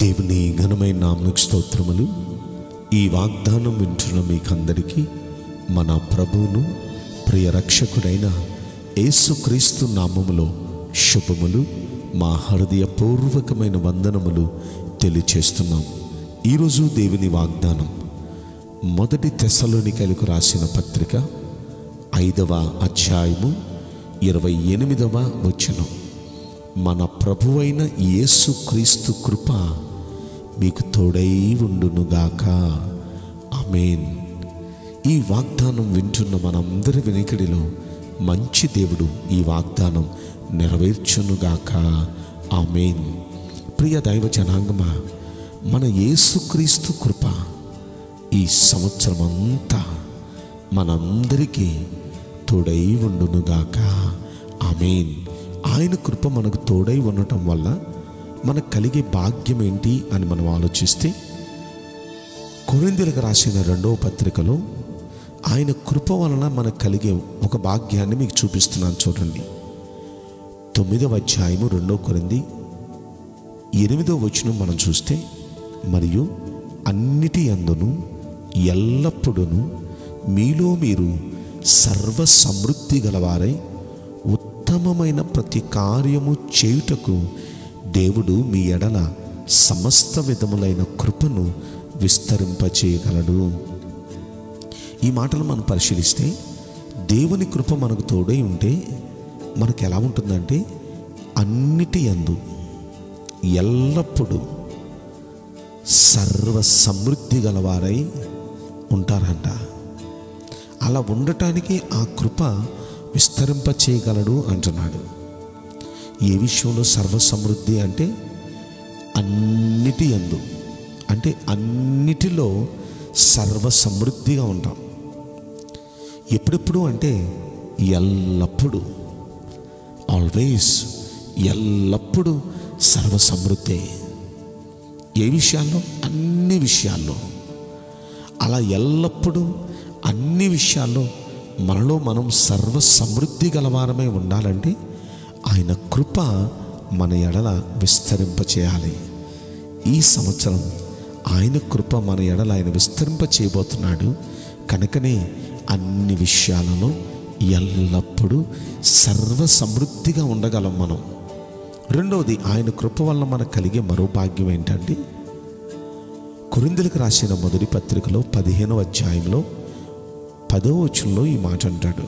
దేవుని ఘనమైన నామమునకు స్తోత్రములు। ఈ వాగ్దానం వింటున్న మీకందరికీ మన ప్రభువును ప్రియ రక్షకుడైన యేసుక్రీస్తు నామములో శుభములు, మా హృదయపూర్వకమైన వందనములు తెలియజేస్తున్నాం। ఈరోజు దేవుని వాగ్దానం మొదటి తెసలోనికైలకు రాసిన పత్రిక 5వ అధ్యాయము 28వ వచనం। మన ప్రభువైన యేసుక్రీస్తు కృప మీకు తోడై ఉండునుగాక, ఆమేన్। ఈ వాగ్దానం వింటున్న మనందరి వెనుకడిలో మంచి దేవుడు ఈ వాగ్దానం నెరవేర్చునుగాక, ఆమేన్। ప్రియ దైవ జనాంగమా, మన యేసుక్రీస్తు కృప ఈ సంవత్సరం అంతా మనందరికీ తోడై ఉండునుగాక, ఆమేన్। ఆయన కృప మనకు తోడై ఉండటం వల్ల మనకు కలిగే భాగ్యం ఏంటి అని మనం ఆలోచిస్తే, కొరింథీయులకు రాసిన 2వ పత్రికలో ఆయన కృప వలన మనకు కలిగే ఒక భాగ్యాన్ని మీకు చూపిస్తున్నాను, చూడండి। 9వ అధ్యాయము 2వ కొరింథీ 8వ వచనం మనం చూస్తే, మరియు అన్నిటి యందును ఎల్లప్పుడూను మీలో మీరు సర్వ సమృద్ధి గలవారై ఉత్తమమైన ప్రతి కార్యము చేయుటకు దేవుడు మీ ఎడల సమస్త విధములైన కృపను విస్తరింపచేయగలడు। ఈ మాటలు మనం పరిశీలిస్తే, దేవుని కృప మనకు తోడై ఉంటే మనకు ఎలా ఉంటుందంటే, అన్నిటి యందు ఎల్లప్పుడూ సర్వ సమృద్ధి గలవారై ఉంటారంట। అలా ఉండటానికి ఆ కృప విస్తరింప చేయగలడు అంటున్నాడు। ఏ విషయంలో సర్వసమృద్ధి అంటే అన్నిటి యందు, అంటే అన్నిటిలో సర్వసమృద్ధిగా ఉంటాం। ఎప్పుడెప్పుడు అంటే ఎల్లప్పుడు, ఆల్వేస్, ఎల్లప్పుడు సర్వసమృద్ధి। ఏ విషయాల్లో? అన్ని విషయాల్లో। అలా ఎల్లప్పుడూ అన్ని విషయాల్లో మనలో మనం సర్వ సమృద్ధి గలవారమే ఉండాలంటే ఆయన కృప మన ఎడల విస్తరింపచేయాలి। ఈ సంవత్సరం ఆయన కృప మన ఎడల ఆయన విస్తరింపచేయబోతున్నాడు, కనుకనే అన్ని విషయాలలో ఎల్లప్పుడూ సర్వ సమృద్ధిగా ఉండగలం మనం। రెండవది, ఆయన కృప వల్ల మనకు కలిగే మరో భాగ్యం ఏంటంటే, కొరింథీయులకు రాసిన 1వ పత్రికలో 15వ అధ్యాయంలో 10వ వచనంలో ఈ మాట అంటాడు,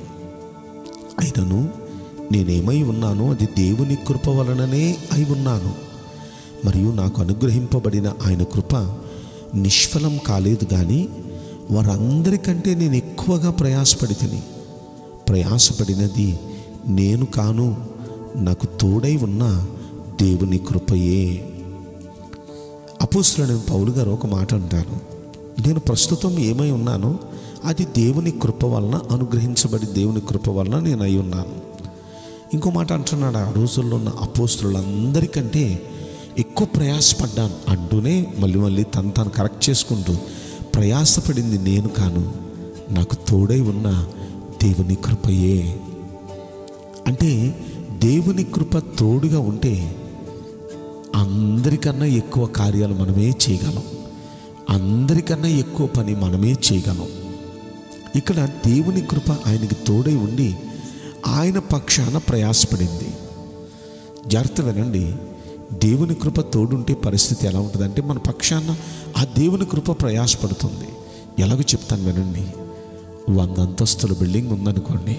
అయినను నేనేమై ఉన్నానో అది దేవుని కృప వలననే అయి ఉన్నాను, మరియు నాకు అనుగ్రహింపబడిన ఆయన కృప నిష్ఫలం కాలేదు, కానీ వారందరికంటే నేను ఎక్కువగా ప్రయాసపడినది నేను కాను, నాకు తోడై ఉన్న దేవుని కృపయే। అపొస్తలుడైన పౌలు గారు ఒక మాట అంటారు, నేను ప్రస్తుతం ఏమై ఉన్నానో అది దేవుని కృప వలన, అనుగ్రహించబడి దేవుని కృప వలన నేను అయి ఉన్నాను। ఇంకో మాట అంటున్నాడు, ఆ రోజుల్లో ఉన్న అపోస్తులందరికంటే ఎక్కువ ప్రయాసపడ్డాను అంటూనే మళ్ళీ తను కరెక్ట్ చేసుకుంటూ, ప్రయాసపడింది నేను కాను, నాకు తోడై ఉన్న దేవుని కృపయే। అంటే దేవుని కృప తోడుగా ఉంటే అందరికన్నా ఎక్కువ కార్యాలు మనమే చేయగలం, అందరికన్నా ఎక్కువ పని మనమే చేయగలం। ఇక్కడ దేవుని కృప ఆయనకి తోడై ఉండి ఆయన పక్షాన ప్రయాసపడింది। జాగ్రత్త వినండి, దేవుని కృప తోడుంటే పరిస్థితి ఎలా ఉంటుందంటే, మన పక్షాన ఆ దేవుని కృప ప్రయాసపడుతుంది। ఎలాగో చెప్తాను వినండి, 100 అంతస్తుల బిల్డింగ్ ఉందనుకోండి,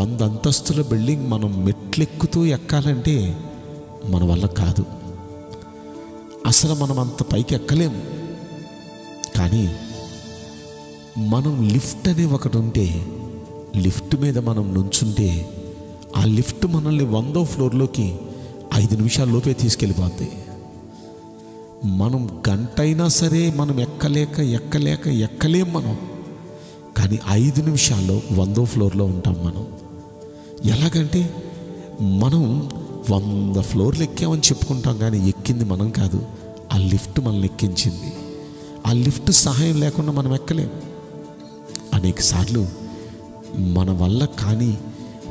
100 అంతస్తుల బిల్డింగ్ మనం మెట్లెక్కుతూ ఎక్కాలంటే మన వల్ల కాదు, అసలు మనం అంత పైకి ఎక్కలేము। కానీ మనం లిఫ్ట్ అనే ఒకటి ఉంటే, లిఫ్ట్ మీద మనం నుంచుంటే ఆ లిఫ్ట్ మనల్ని 1వ ఫ్లోర్లోకి 5 నిమిషాల్లోపే తీసుకెళ్ళిపోద్ది। మనం గంటైనా సరే మనం ఎక్కలేం మనం, కానీ 5 నిమిషాల్లో 1వ ఫ్లోర్లో ఉంటాం మనం। ఎలాగంటే మనం 100 ఫ్లోర్లు ఎక్కామని చెప్పుకుంటాం, కానీ ఎక్కింది మనం కాదు, ఆ లిఫ్ట్ మనల్ని ఎక్కించింది। ఆ లిఫ్ట్ సహాయం లేకుండా మనం ఎక్కలేం। అనేకసార్లు మన వల్ల కానీ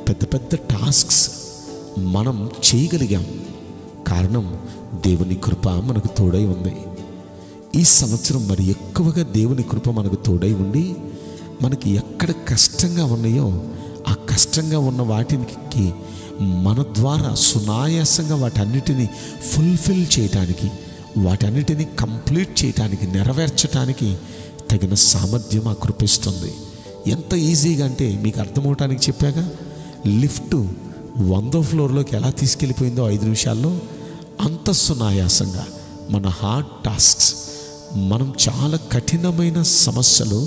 పెద్ద పెద్ద టాస్క్స్ మనం చేయగలిగాం, కారణం దేవుని కృప మనకు తోడై ఉంది। ఈ సంవత్సరం మరి ఎక్కువగా దేవుని కృప మనకు తోడై ఉండి మనకి ఎక్కడ కష్టంగా ఉన్నాయో ఆ కష్టంగా ఉన్న వాటికి మన ద్వారా సునాయాసంగా వాటన్నిటిని ఫుల్ఫిల్ చేయడానికి వాటన్నిటిని కంప్లీట్ చేయడానికి నెరవేర్చడానికి తగిన సామర్థ్యం ఆ కృపిస్తుంది। ఎంత ఈజీగా అంటే మీకు అర్థమవటానికి చెప్పాక లిఫ్ట్ 100వ ఫ్లోర్లోకి ఎలా తీసుకెళ్ళిపోయిందో 5 నిమిషాల్లో అంత సునాయాసంగా మన హార్డ్ టాస్క్స్ మనం చాలా కఠినమైన సమస్యలు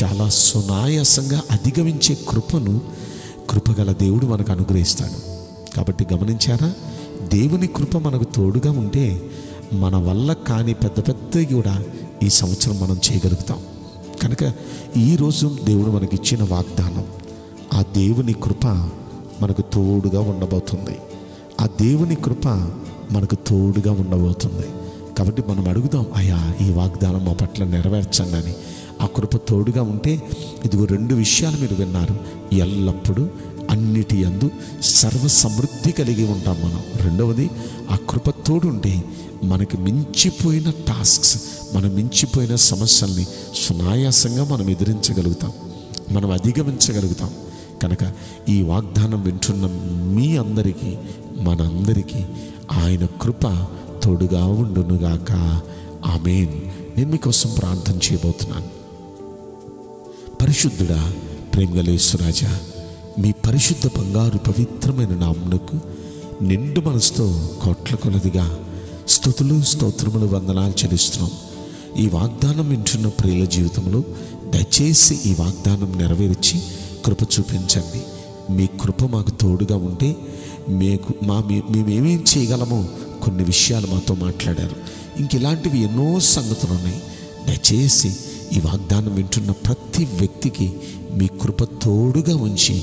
చాలా సునాయాసంగా అధిగమించే కృపగల దేవుడు మనకు అనుగ్రహిస్తాడు। కాబట్టి గమనించారా, దేవుని కృప మనకు తోడుగా ఉంటే మన వల్ల కాని పెద్ద పెద్ద కూడా ఈ సంవత్సరం మనం చేయగలుగుతాం। కనుక ఈరోజు దేవుడు మనకిచ్చిన వాగ్దానం ఆ దేవుని కృప మనకు తోడుగా ఉండబోతుంది। ఆ దేవుని కృప మనకు తోడుగా ఉండబోతుంది కాబట్టి మనం అడుగుదాం, అయ్యా ఈ వాగ్దానం మా పట్ల నెరవేర్చండి అని। ఆ కృప తోడుగా ఉంటే ఇదిగో 2 విషయాలు మీరు విన్నారు, ఎల్లప్పుడూ అన్నిటి యందు సర్వసమృద్ధి కలిగి ఉంటాం మనం। రెండవది, ఆ కృప తోడుంటే మనకి మించిపోయిన టాస్క్స్ మనం మించిపోయిన సమస్యల్ని సునాయాసంగా మనం ఎదిరించగలుగుతాం, మనం అధిగమించగలుగుతాం। కనుక ఈ వాగ్దానం వింటున్న మీ అందరికీ మనందరికీ ఆయన కృప తోడుగా ఉండునుగాక, ఆమేన్। నేను మీకోసం ప్రార్థన చేయబోతున్నాను। పరిశుద్ధుడా, ప్రేమగల యేసురాజా, మీ పరిశుద్ధ బంగారు పవిత్రమైన నామమునకు నిండు మనసుతో కోట్ల కొలదిగా స్తుతులు స్తోత్రములు వందనాలు చెల్లిస్తున్నాం। ఈ వాగ్దానం వింటున్న ప్రియుల జీవితంలో దయచేసి ఈ వాగ్దానం నెరవేర్చి కృప చూపించండి। మీ కృప మాకు తోడుగా ఉంటే మేమేమేం చేయగలమో కొన్ని విషయాలు మాతో మాట్లాడారు, ఇంకెలాంటివి ఎన్నో సంగతులు ఉన్నాయి। దయచేసి ఈ వాగ్దానం వింటున్న ప్రతి వ్యక్తికి మీ కృప తోడుగా ఉంచి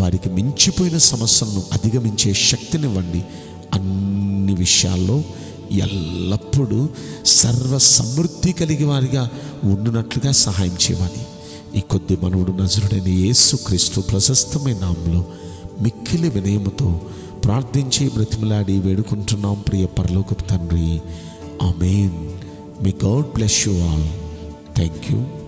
వారికి మించిపోయిన సమస్యలను అధిగమించే శక్తినివ్వండి। అన్ని విషయాల్లో ఎల్లప్పుడూ సర్వ సమృద్ధి కలిగి వారిగా ఉండునట్లుగా సహాయం చేయమని ఈ కొద్ది మనవుడు నజరుడైన యేసుక్రీస్తు ప్రశస్తమైన నామములో మిక్కిలి వినయముతో ప్రార్థించి బ్రతిమలాడి వేడుకుంటున్నాం ప్రియ పరలోకపు తండ్రి, Amen. May God bless you all. Thank you.